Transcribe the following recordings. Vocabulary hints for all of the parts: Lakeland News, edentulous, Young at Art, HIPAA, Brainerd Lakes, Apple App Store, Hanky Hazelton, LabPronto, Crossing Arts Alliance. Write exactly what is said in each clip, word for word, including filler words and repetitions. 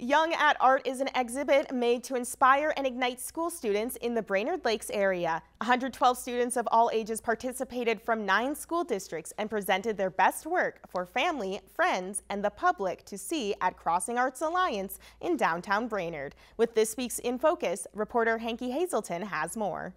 Young at Art is an exhibit made to inspire and ignite school students in the Brainerd Lakes area. one hundred twelve students of all ages participated from nine school districts and presented their best work for family, friends, and the public to see at Crossing Arts Alliance in downtown Brainerd. With this week's In Focus, reporter Hanky Hazelton has more.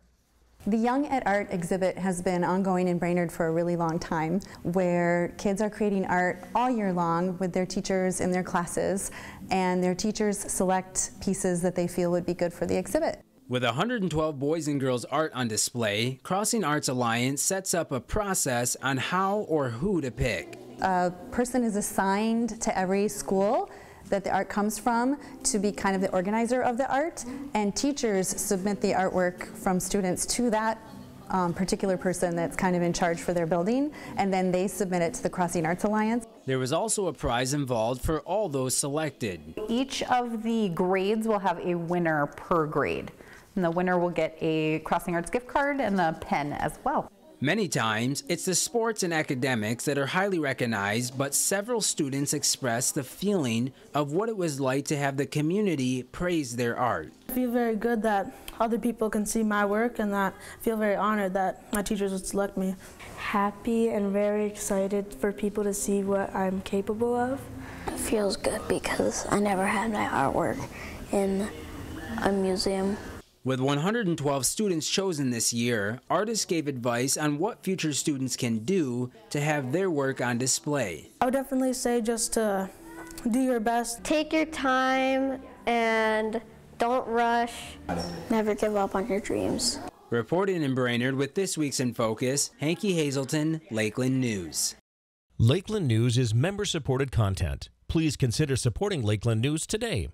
The Young at Art exhibit has been ongoing in Brainerd for a really long time, where kids are creating art all year long with their teachers in their classes, and their teachers select pieces that they feel would be good for the exhibit. With one hundred twelve boys and girls art on display, Crossing Arts Alliance sets up a process on how or who to pick. A person is assigned to every school that the art comes from to be kind of the organizer of the art, and teachers submit the artwork from students to that um, particular person that's kind of in charge for their building, and then they submit it to the Crossing Arts Alliance. There was also a prize involved for all those selected. Each of the grades will have a winner per grade, and the winner will get a Crossing Arts gift card and a pen as well. Many times, it's the sports and academics that are highly recognized, but several students expressed the feeling of what it was like to have the community praise their art. I feel very good that other people can see my work, and that I feel very honored that my teachers would select me. Happy and very excited for people to see what I'm capable of. It feels good because I never had my artwork in a museum. With one hundred twelve students chosen this year, artists gave advice on what future students can do to have their work on display. I would definitely say just to do your best. Take your time and don't rush. Never give up on your dreams. Reporting in Brainerd with this week's In Focus, Hanky Hazelton, Lakeland News. Lakeland News is member-supported content. Please consider supporting Lakeland News today.